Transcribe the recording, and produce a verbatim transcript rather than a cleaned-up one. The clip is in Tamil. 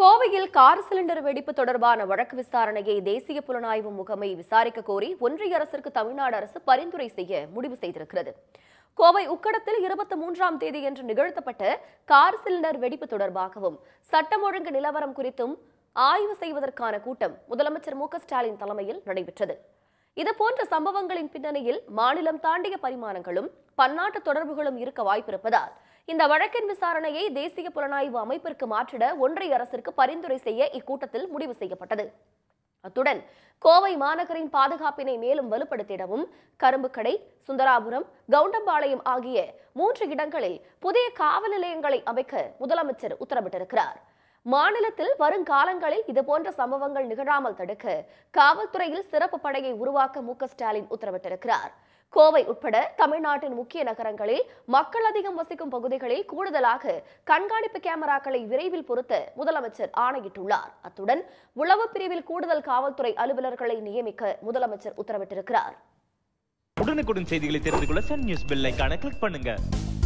கோவையில் கார் சிலிண்டர் வெடிப்பு தொடர்பான வழக்கு விசாரணையை தேசிய புலனாய்வு முகமை விசாரிக்க கோரி ஒன்றிய அரசிற்கு தமிழ்நாடு அரசு பரிந்துரை செய்ய முடிவு செய்திருக்கிறது. கோவை உக்கடத்தில் இருபத்தி மூன்றாம் தேதியன்று நிகழ்த்தப்பட்ட கார் சிலிண்டர் வெடிப்பு தொடர்பாகவும் சட்டம் ஒழுங்கு நிலவரம் குறித்தும் ஆய்வு செய்வதற்கான கூட்டம் முதலமைச்சர் மு க ஸ்டாலின் தலைமையில் நடைபெற்றது. இதுபோன்ற சம்பவங்களின் பின்னணியில் மாநிலம் தாண்டிய பரிமாணங்களும் பன்னாட்டு தொடர்புகளும் இருக்க வாய்ப்பிருப்பதால் இந்த வழக்கின் விசாரணையை தேசிய புலனாய்வு அமைப்பிற்கு மாற்றிட ஒன்றிய அரசிற்கு பரிந்துரை செய்ய இக்கூட்டத்தில் முடிவு செய்யப்பட்டது. அத்துடன் கோவை மாநகரின் பாதுகாப்பினை மேலும் வலுப்படுத்திடவும் கரும்புக்கடை, சுந்தராபுரம், கவுண்டம்பாளையம் ஆகிய மூன்று இடங்களில் புதிய காவல் நிலையங்களை அமைக்க முதலமைச்சர் உத்தரவிட்டிருக்கிறார். மாநிலத்தில் வருங்காலங்களில் இதுபோன்ற சம்பவங்கள் நிகழாமல் தடுக்க காவல்துறையில் சிறப்பு படையை உருவாக்க மு க ஸ்டாலின் உத்தரவிட்டிருக்கிறார். கோவை உட்பட தமிழ்நாட்டின் முக்கிய நகரங்களில் மக்கள் அதிகம் வசிக்கும் பகுதிகளில் கூடுதலாக கண்காணிப்பு கேமராக்களை விரைவில் பொருத்த முதலமைச்சர் ஆணையிட்டுள்ளார். அத்துடன் உளவு பிரிவில் கூடுதல் காவல்துறை அலுவலர்களை நியமிக்க முதலமைச்சர் உத்தரவிட்டிருக்கிறார். உடனுக்குடன் செய்திகளை தெரிந்து கொள்ள சன் நியூஸ் பெல் ஐகானை கிளிக் பண்ணுங்க.